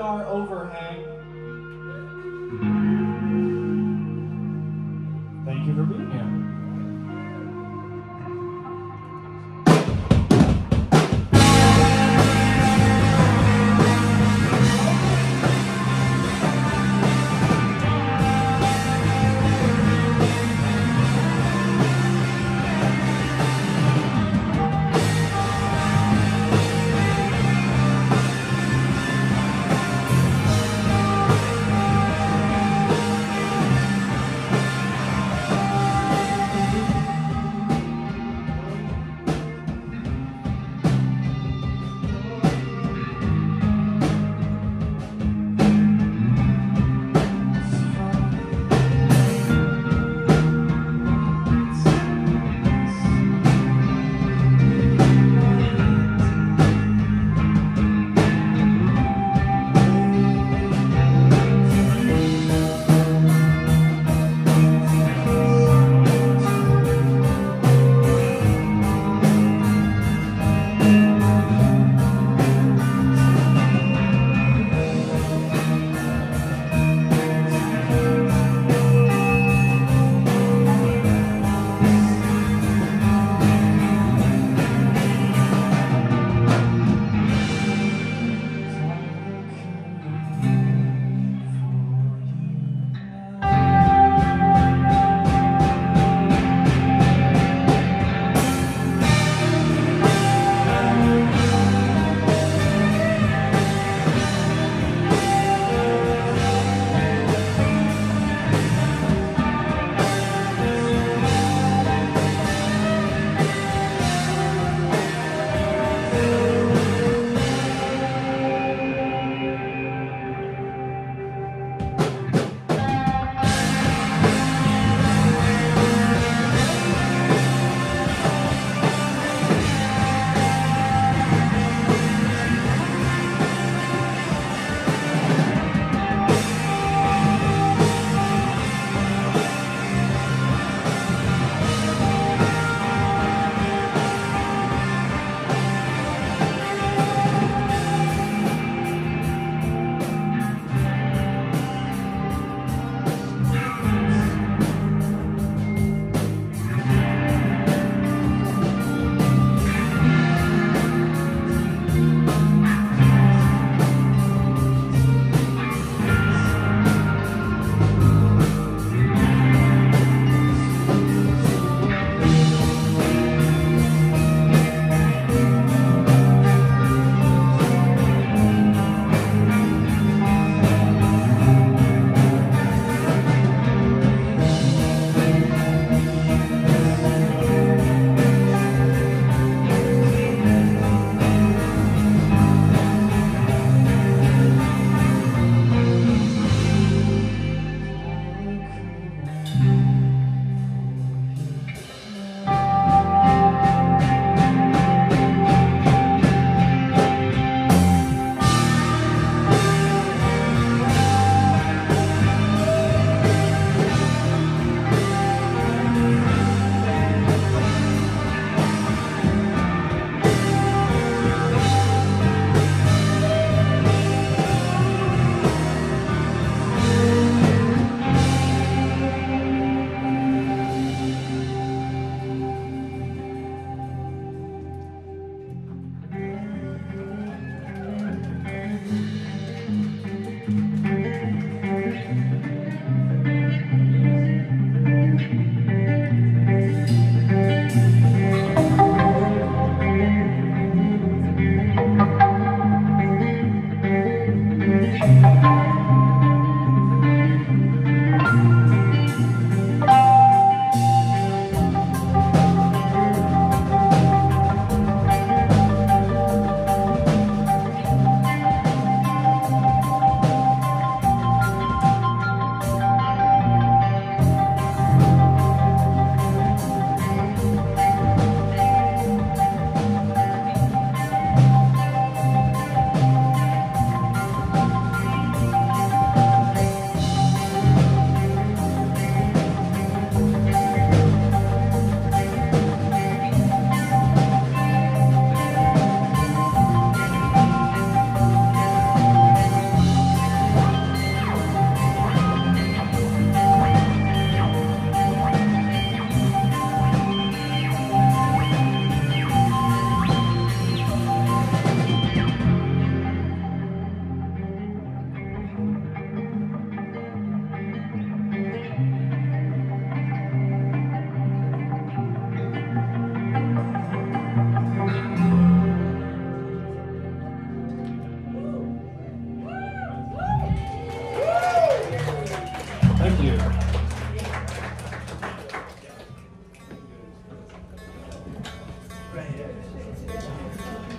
our overhang. Thank you for being here.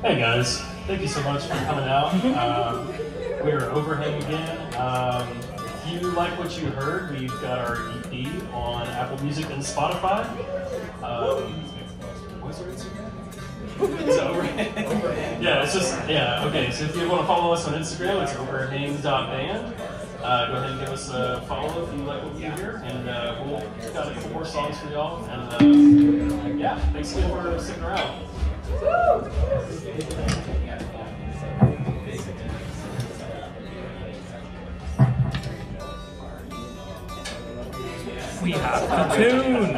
Hey guys, thank you so much for coming out. We are Overhang again. If you like what you heard, we've got our EP on Apple Music and Spotify. What's our Instagram? It's Overhang. Yeah, it's just, yeah, okay. So if you want to follow us on Instagram, it's overhang.band. Go ahead and give us a follow if you like what you hear, and we've got a couple more songs for y'all. And yeah, thanks again for sticking around. We have the tune.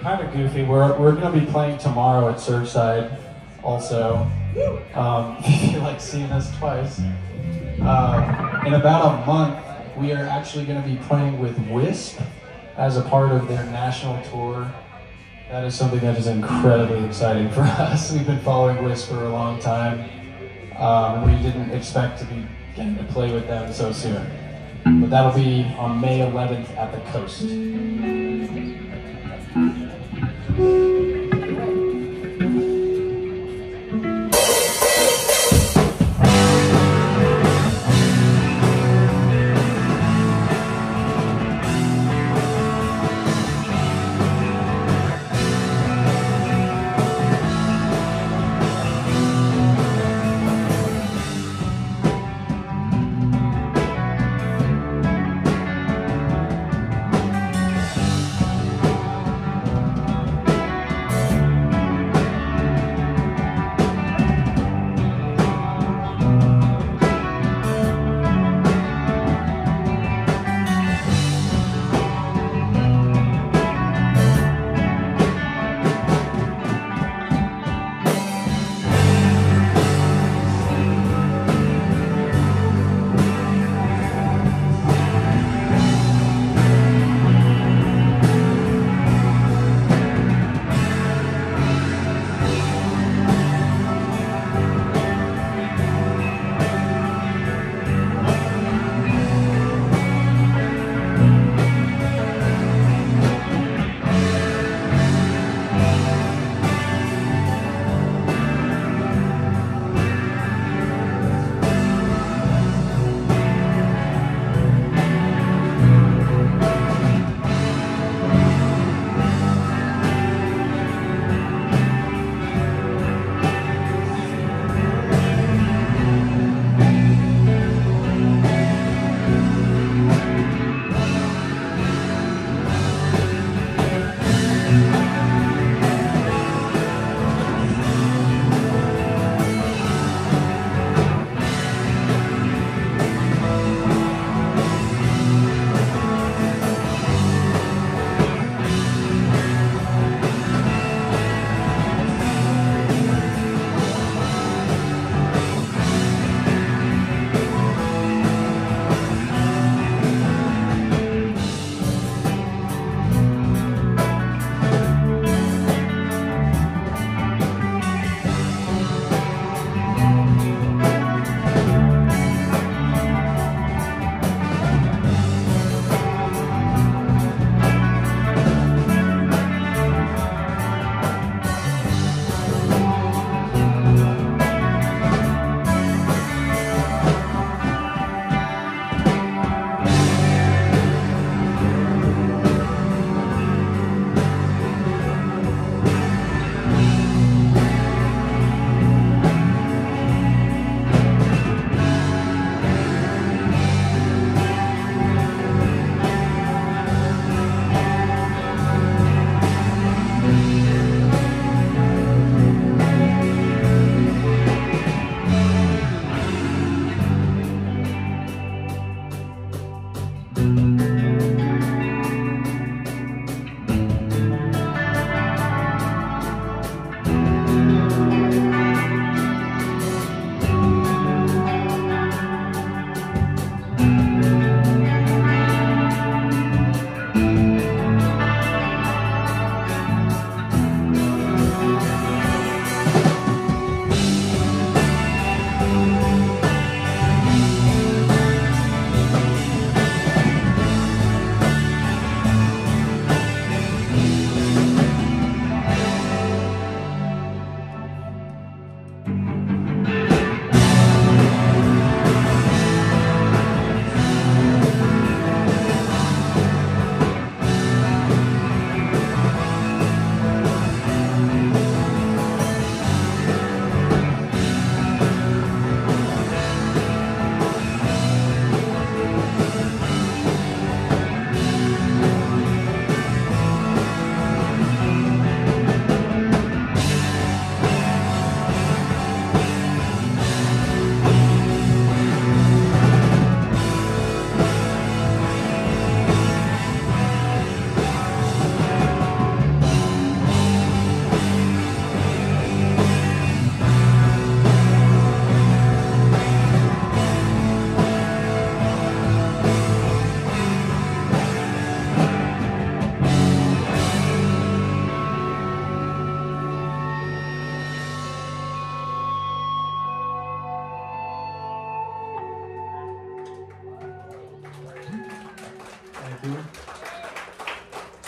Kind of goofy. We're going to be playing tomorrow at Surfside also, if you like seeing us twice. In about a month, we are actually going to be playing with Wisp as a part of their national tour. That is something that is incredibly exciting for us. We've been following Wisp for a long time. We didn't expect to be getting to play with them so soon. But that'll be on May 11th at the Coast.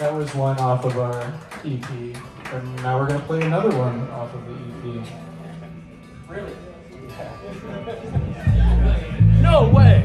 That was one off of our EP, and now we're going to play another one off of the EP. Really? No way!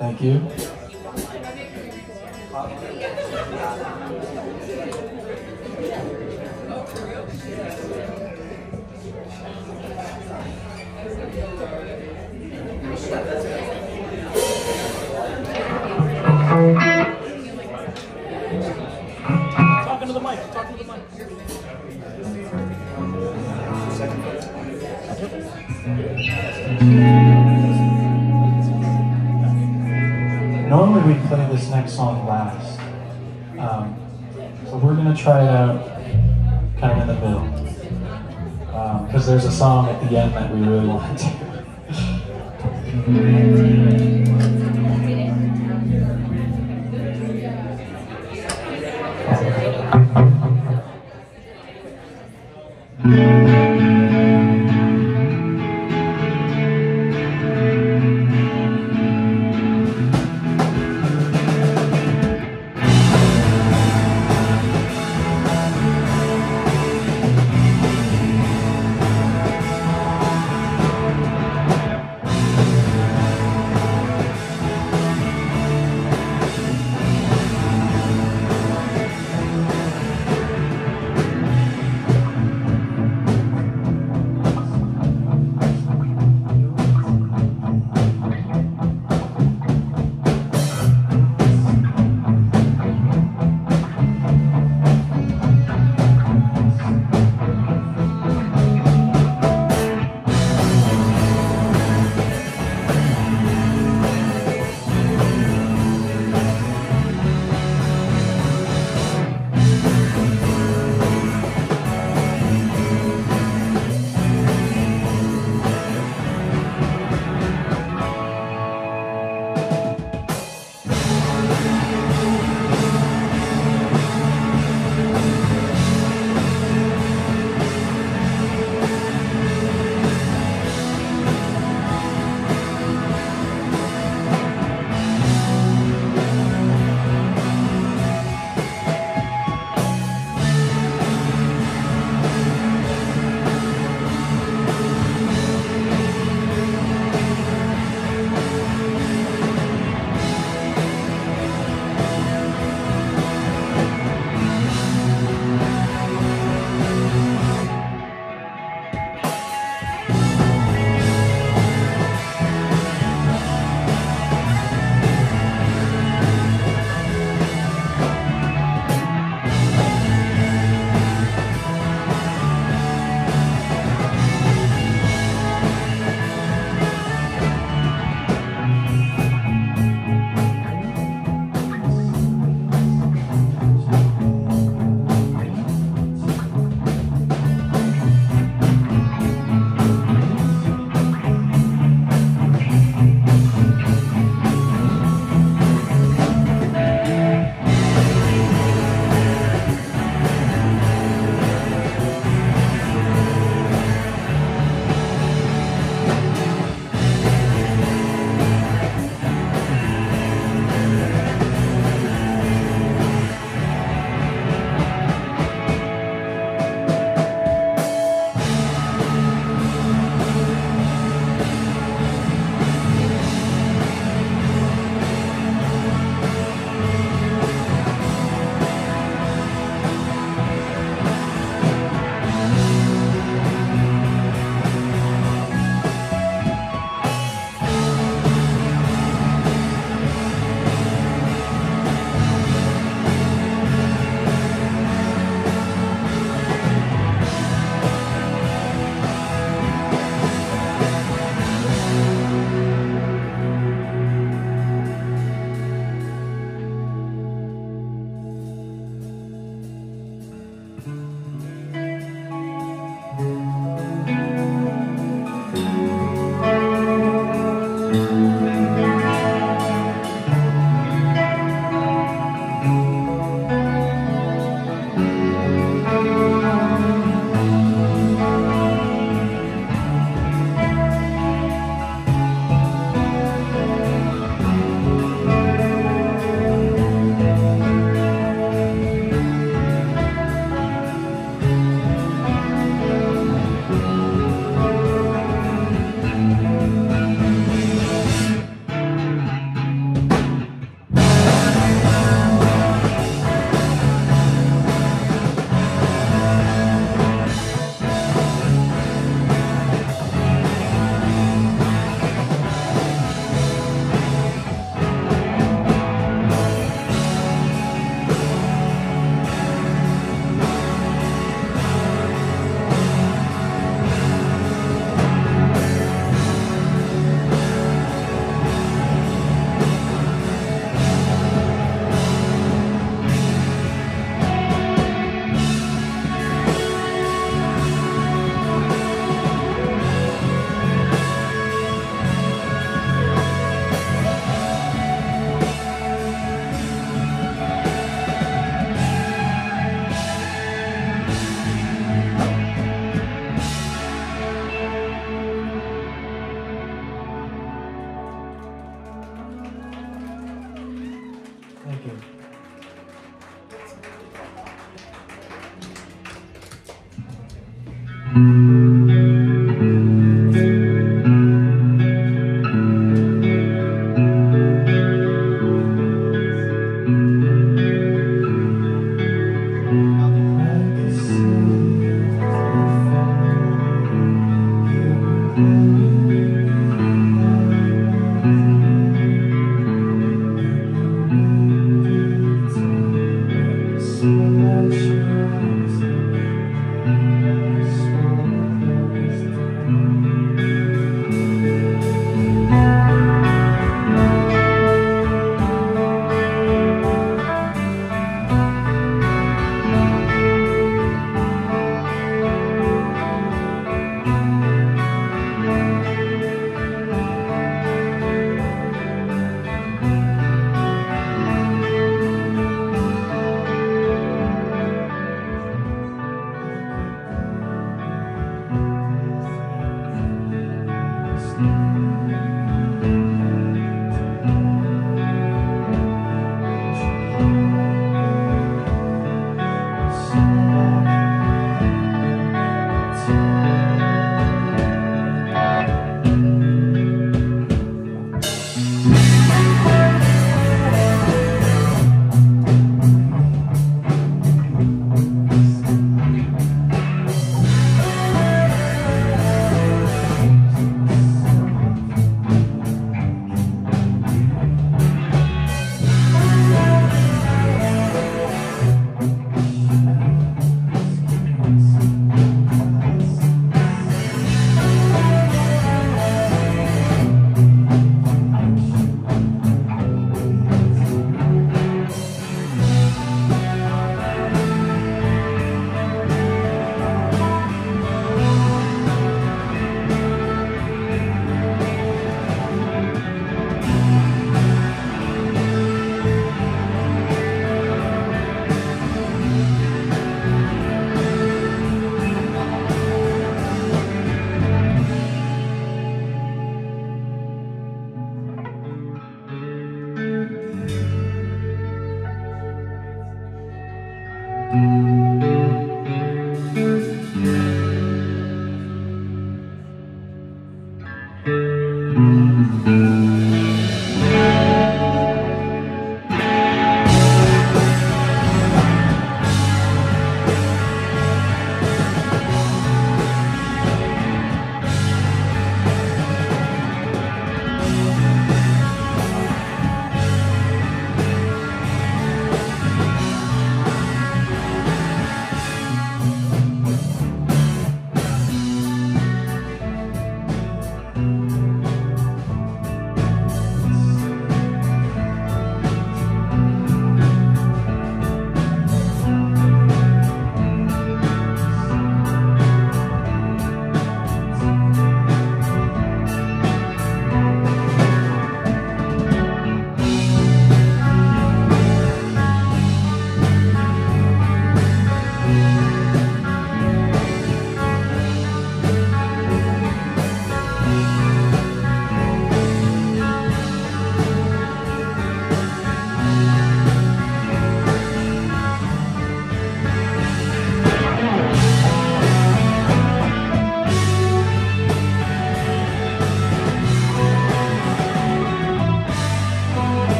Thank you. Talking to the mic, talking to the mic. Normally we play this next song last, so we're going to try it out kind of in the middle, because there's a song at the end that we really want to do.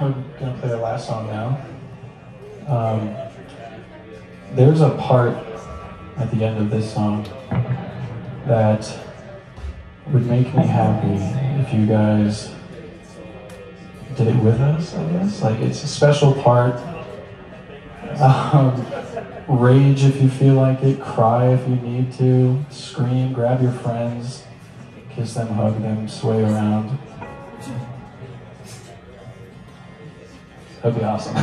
we're going to play the last song now. There's a part at the end of this song that would make me happy if you guys did it with us, I guess. Like, it's a special part. Rage if you feel like it, cry if you need to, scream, grab your friends, kiss them, hug them, sway around. That'd be awesome.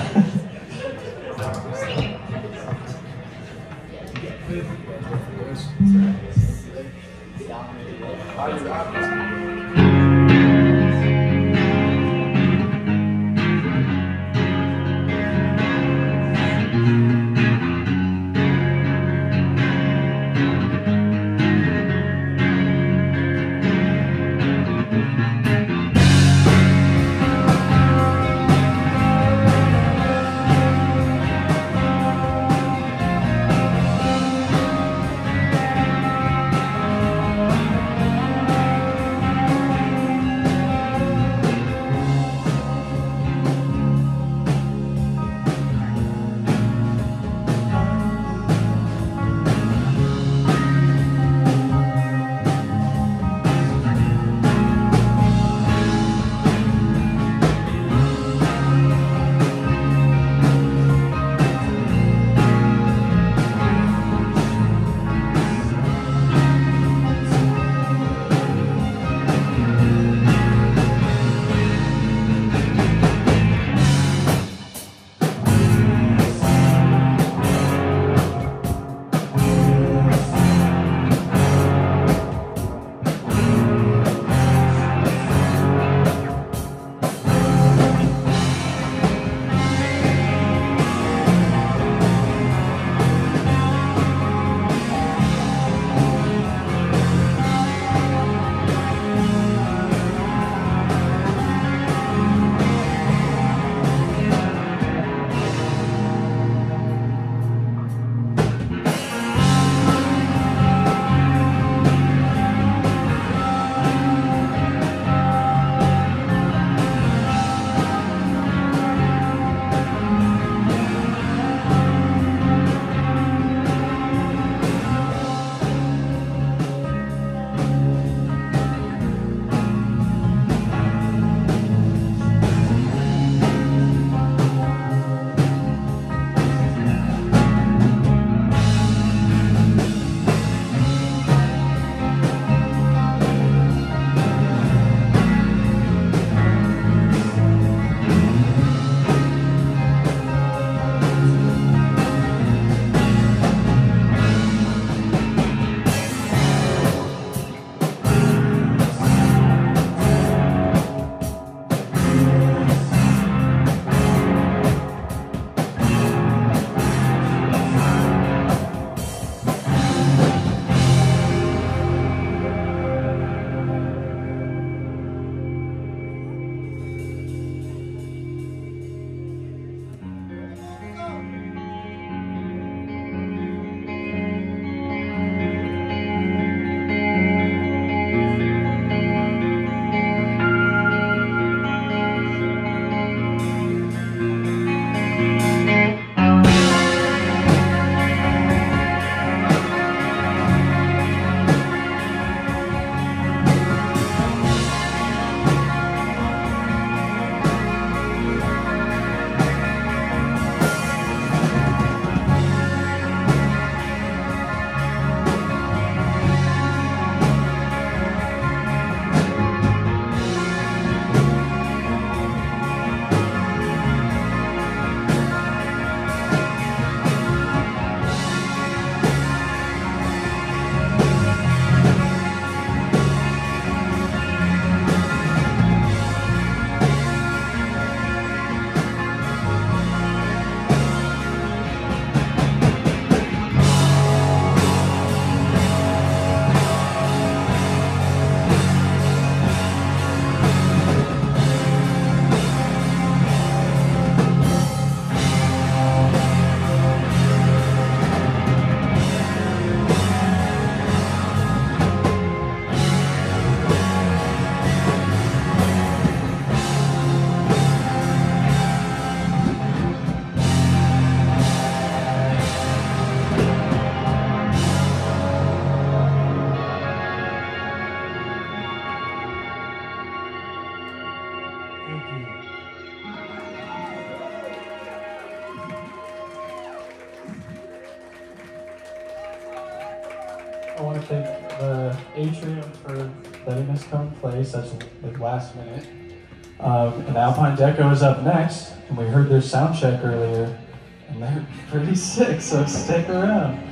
think the atrium for letting us come play such like last minute. And Alpine Deco is up next, and we heard their sound check earlier, and they're pretty sick, so stick around.